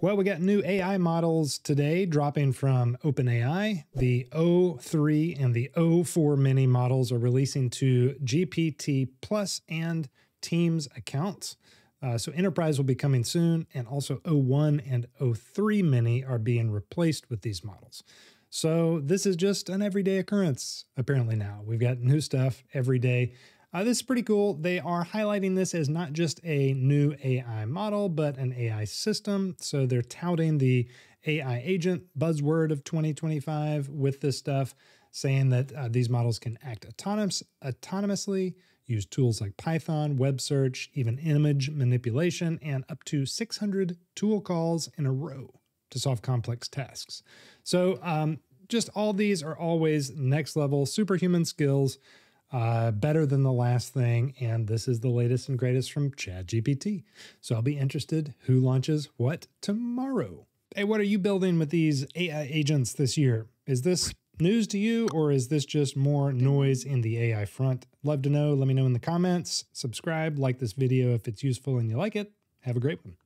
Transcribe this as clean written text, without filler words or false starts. Well, we got new AI models today dropping from OpenAI. The O3 and the O4 Mini models are releasing to GPT Plus and Teams accounts. So Enterprise will be coming soon, and also O1 and O3 Mini are being replaced with these models. So this is just an everyday occurrence, apparently now. We've got new stuff every day. This is pretty cool. They are highlighting this as not just a new AI model, but an AI system. So they're touting the AI agent buzzword of 2025 with this stuff, saying that these models can act autonomously, use tools like Python, web search, even image manipulation, and up to 600 tool calls in a row to solve complex tasks. So just all these are always next level, superhuman skills, better than the last thing. And this is the latest and greatest from ChatGPT. So I'll be interested who launches what tomorrow. Hey, what are you building with these AI agents this year? Is this news to you, or is this just more noise in the AI front? Love to know. Let me know in the comments. Subscribe, like this video if it's useful and you like it. Have a great one.